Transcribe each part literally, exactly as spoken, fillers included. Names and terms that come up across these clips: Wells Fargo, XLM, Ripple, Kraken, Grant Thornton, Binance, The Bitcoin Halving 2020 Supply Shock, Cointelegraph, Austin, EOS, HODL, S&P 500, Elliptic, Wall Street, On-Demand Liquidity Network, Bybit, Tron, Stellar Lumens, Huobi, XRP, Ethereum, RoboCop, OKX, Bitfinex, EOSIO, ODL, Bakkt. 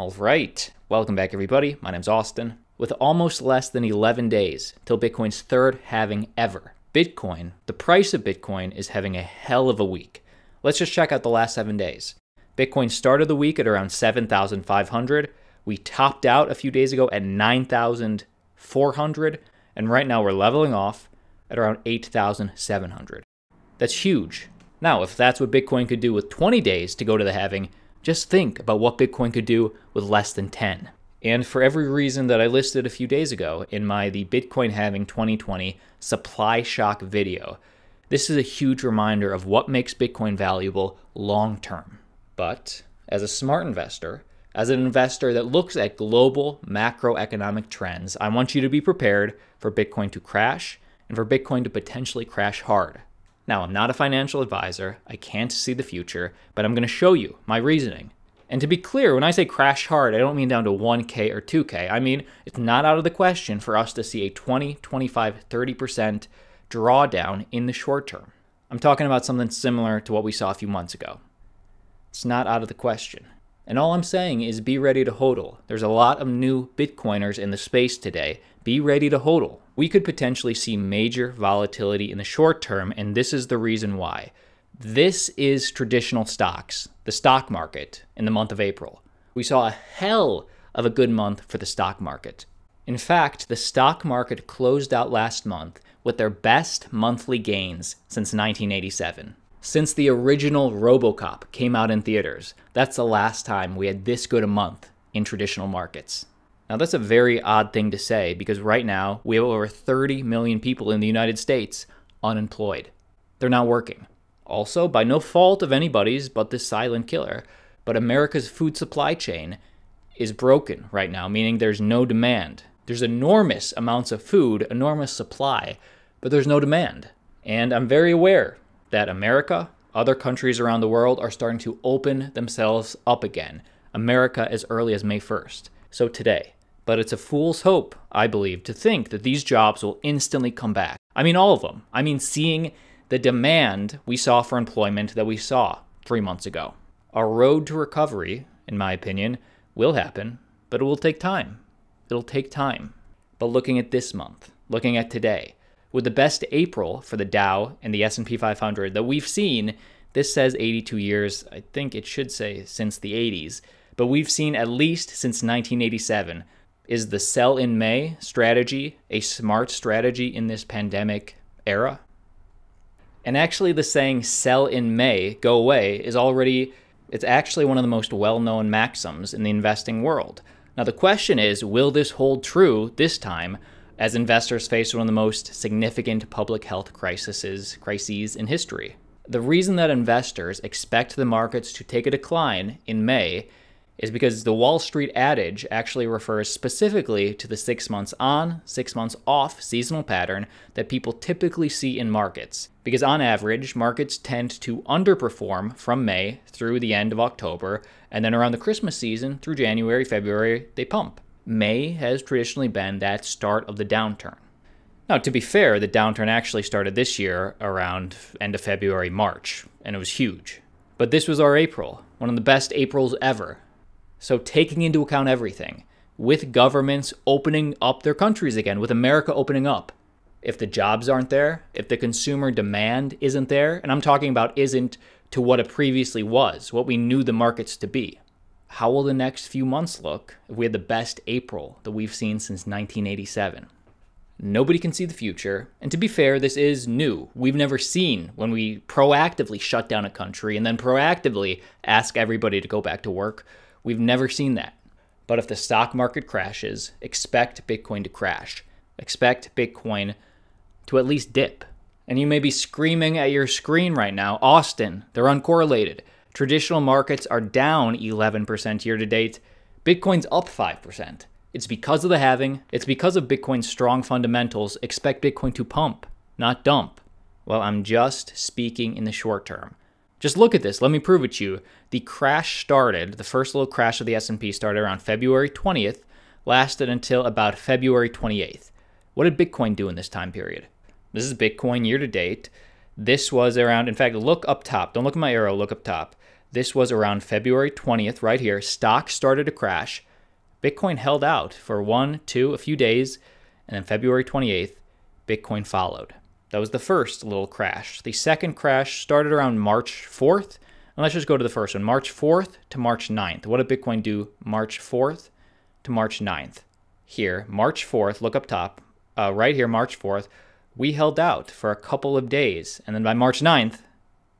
All right, welcome back everybody, my name's Austin. With almost less than eleven days till Bitcoin's third halving ever, Bitcoin, the price of Bitcoin is having a hell of a week. Let's just check out the last seven days. Bitcoin started the week at around seven thousand five hundred. We topped out a few days ago at nine thousand four hundred. And right now we're leveling off at around eight thousand seven hundred. That's huge. Now, if that's what Bitcoin could do with twenty days to go to the halving, just think about what Bitcoin could do with less than ten. And for every reason that I listed a few days ago in my The Bitcoin Halving twenty twenty Supply Shock video, this is a huge reminder of what makes Bitcoin valuable long term. But as a smart investor, as an investor that looks at global macroeconomic trends, I want you to be prepared for Bitcoin to crash and for Bitcoin to potentially crash hard. Now, I'm not a financial advisor, I can't see the future, but I'm going to show you my reasoning. And to be clear, when I say crash hard, I don't mean down to one K or two K. I mean, it's not out of the question for us to see a twenty, twenty-five, thirty percent drawdown in the short term. I'm talking about something similar to what we saw a few months ago. It's not out of the question. And all I'm saying is be ready to hodl. There's a lot of new Bitcoiners in the space today. Be ready to hodl. We could potentially see major volatility in the short term, and this is the reason why. This is traditional stocks, the stock market, in the month of April. We saw a hell of a good month for the stock market. In fact, the stock market closed out last month with their best monthly gains since nineteen eighty-seven. Since the original RoboCop came out in theaters, that's the last time we had this good a month in traditional markets. Now that's a very odd thing to say because right now we have over thirty million people in the United States unemployed. They're not working. Also, by no fault of anybody's but this silent killer, but America's food supply chain is broken right now, meaning there's no demand. There's enormous amounts of food, enormous supply, but there's no demand. And I'm very aware that America, other countries around the world are starting to open themselves up again. America as early as May first, so today. But it's a fool's hope, I believe, to think that these jobs will instantly come back. I mean all of them. I mean seeing the demand we saw for employment that we saw three months ago. Our road to recovery, in my opinion, will happen, but it will take time. It'll take time. But looking at this month, looking at today, with the best April for the Dow and the S and P five hundred that we've seen, this says eighty-two years, I think it should say since the eighties, but we've seen at least since nineteen eighty-seven. Is the sell in May strategy a smart strategy in this pandemic era? And actually the saying sell in May, go away, is already, it's actually one of the most well-known maxims in the investing world. Now the question is, will this hold true this time as investors face one of the most significant public health crises, crises in history? The reason that investors expect the markets to take a decline in May is because the Wall Street adage actually refers specifically to the six months on, six months off seasonal pattern that people typically see in markets. Because on average, markets tend to underperform from May through the end of October, and then around the Christmas season through January, February, they pump. May has traditionally been that start of the downturn. Now, to be fair, the downturn actually started this year around end of February, March, and it was huge. But this was our April, one of the best Aprils ever. So taking into account everything, with governments opening up their countries again, with America opening up, if the jobs aren't there, if the consumer demand isn't there, and I'm talking about isn't to what it previously was, what we knew the markets to be, how will the next few months look if we had the best April that we've seen since nineteen eighty-seven? Nobody can see the future, and to be fair, this is new. We've never seen when we proactively shut down a country and then proactively ask everybody to go back to work. We've never seen that. But if the stock market crashes, expect Bitcoin to crash. Expect Bitcoin to at least dip. And you may be screaming at your screen right now, Austin, they're uncorrelated. Traditional markets are down eleven percent year to date. Bitcoin's up five percent. It's because of the halving. It's because of Bitcoin's strong fundamentals. Expect Bitcoin to pump, not dump. Well, I'm just speaking in the short term. Just look at this. Let me prove it to you. The crash started, the first little crash of the S and P started around February twentieth, lasted until about February twenty-eighth. What did Bitcoin do in this time period? This is Bitcoin year to date. This was around, in fact, look up top. Don't look at my arrow, look up top. This was around February twentieth, right here. Stock started to crash. Bitcoin held out for one, two, a few days, and then February twenty-eighth, Bitcoin followed. That was the first little crash. The second crash started around March fourth. And let's just go to the first one, March fourth to March ninth. What did Bitcoin do March fourth to March ninth? Here, March fourth, look up top, uh, right here, March fourth, we held out for a couple of days. And then by March ninth,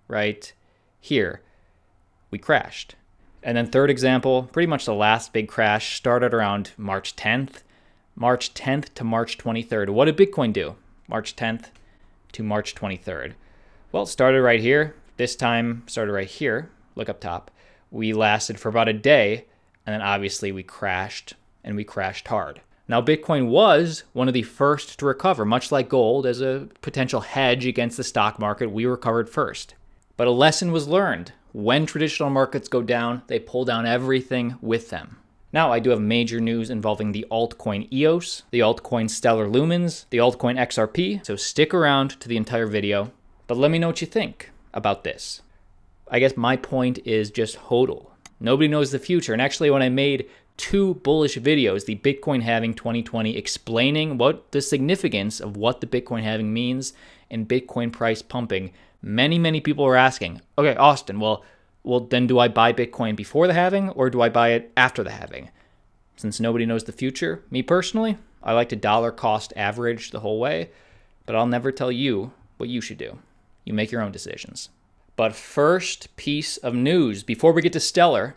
right here, we crashed. And then third example, pretty much the last big crash started around March tenth. March tenth to March twenty-third. What did Bitcoin do? March tenth to March twenty-third. Well, it started right here. This time started right here. Look up top. We lasted for about a day, and then obviously we crashed, and we crashed hard. Now, Bitcoin was one of the first to recover, much like gold, as a potential hedge against the stock market. We recovered first. But a lesson was learned. When traditional markets go down, they pull down everything with them. Now, I do have major news involving the altcoin E O S, the altcoin Stellar Lumens, the altcoin X R P, so stick around to the entire video. But let me know what you think about this. I guess my point is just HODL. Nobody knows the future, and actually when I made two bullish videos, the Bitcoin Halving twenty twenty, explaining what the significance of what the Bitcoin halving means and Bitcoin price pumping, many, many people were asking, okay, Austin, well, Well, then do I buy Bitcoin before the halving or do I buy it after the halving? Since nobody knows the future, me personally, I like to dollar cost average the whole way, but I'll never tell you what you should do. You make your own decisions. But first piece of news, before we get to Stellar,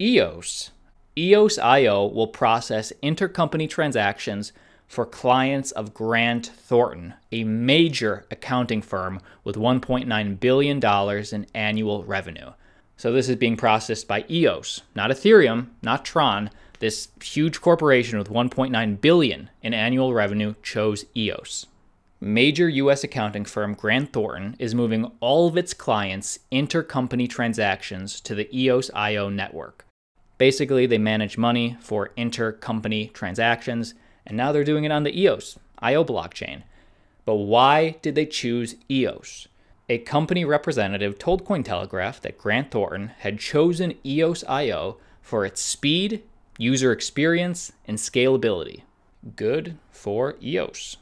E O S. E O S I O will process intercompany transactions for clients of Grant Thornton, a major accounting firm with one point nine billion dollars in annual revenue. So this is being processed by E O S, not Ethereum, not Tron. This huge corporation with one point nine billion dollars in annual revenue chose E O S. Major U S accounting firm Grant Thornton is moving all of its clients' intercompany transactions to the E O S I O network. Basically, they manage money for intercompany transactions, and now they're doing it on the E O S I O blockchain. But why did they choose E O S? A company representative told Cointelegraph that Grant Thornton had chosen E O S I O for its speed, user experience, and scalability. Good for E O S.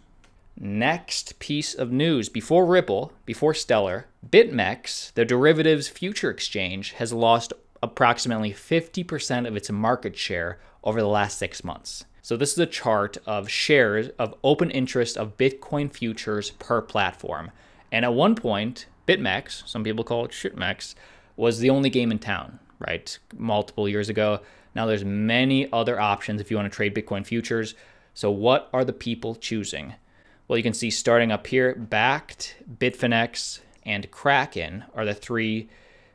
Next piece of news. Before Ripple, before Stellar, BitMEX, the derivatives future exchange, has lost approximately fifty percent of its market share over the last six months. So this is a chart of shares of open interest of Bitcoin futures per platform. And at one point, BitMEX, some people call it ShitMEX, was the only game in town, right? Multiple years ago. Now there's many other options if you want to trade Bitcoin futures. So what are the people choosing? Well, you can see starting up here, Bakkt, Bitfinex, and Kraken are the three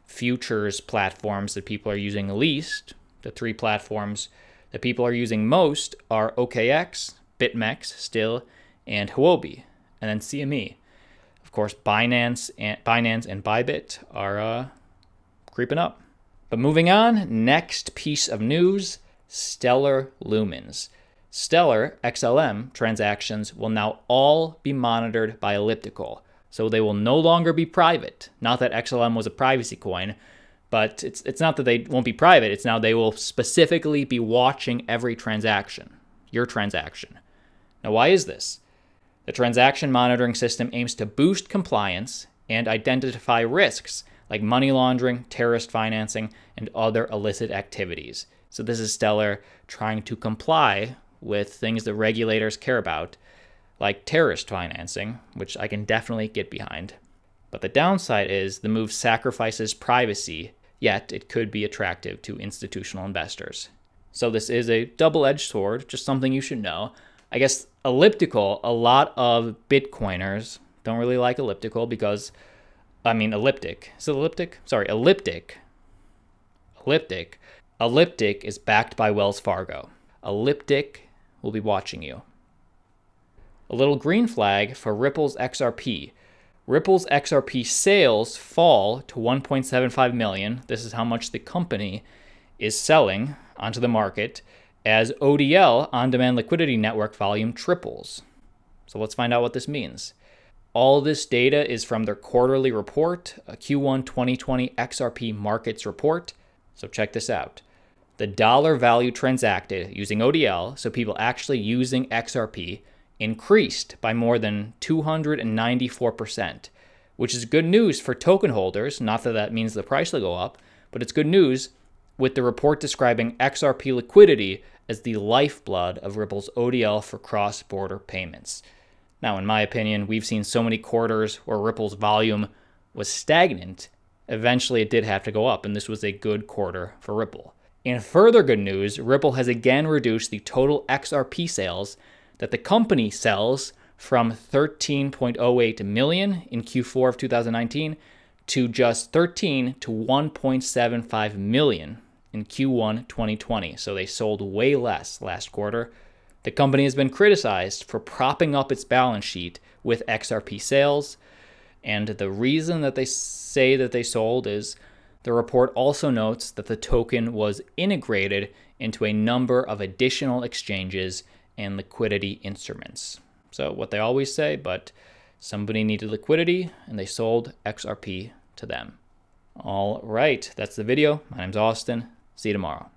futures platforms that people are using least. The three platforms that people are using most are O K X, BitMEX still, and Huobi, and then C M E. Of course, Binance and Binance and Bybit are uh, creeping up. But moving on, next piece of news, Stellar Lumens. Stellar X L M transactions will now all be monitored by Elliptical. So they will no longer be private. Not that X L M was a privacy coin, but it's, it's not that they won't be private. It's now they will specifically be watching every transaction, your transaction. Now, why is this? The transaction monitoring system aims to boost compliance and identify risks like money laundering, terrorist financing, and other illicit activities. So this is Stellar trying to comply with things that regulators care about, like terrorist financing, which I can definitely get behind. But the downside is the move sacrifices privacy, yet it could be attractive to institutional investors. So this is a double-edged sword, just something you should know. I guess Elliptical, a lot of Bitcoiners don't really like Elliptical because, I mean, Elliptic. Is it Elliptic? Sorry, Elliptic. Elliptic. Elliptic is backed by Wells Fargo. Elliptic will be watching you. A little green flag for Ripple's X R P. Ripple's X R P sales fall to one point seven five million. This is how much the company is selling onto the market, as O D L, On-Demand Liquidity Network volume, triples. So let's find out what this means. All this data is from their quarterly report, a Q one twenty twenty X R P markets report. So check this out. The dollar value transacted using O D L, so people actually using X R P, increased by more than two hundred ninety-four percent, which is good news for token holders. Not that that means the price will go up, but it's good news with the report describing X R P liquidity as the lifeblood of Ripple's O D L for cross-border payments. Now, in my opinion, we've seen so many quarters where Ripple's volume was stagnant. Eventually, it did have to go up, and this was a good quarter for Ripple. In further good news, Ripple has again reduced the total X R P sales that the company sells from thirteen point oh eight million in Q four of two thousand nineteen to just thirteen to one point seven five million in Q one twenty twenty. So they sold way less last quarter. The company has been criticized for propping up its balance sheet with X R P sales. And the reason that they say that they sold is the report also notes that the token was integrated into a number of additional exchanges and liquidity instruments. So what they always say, but somebody needed liquidity and they sold X R P to them. All right, that's the video. My name's Austin. See you tomorrow.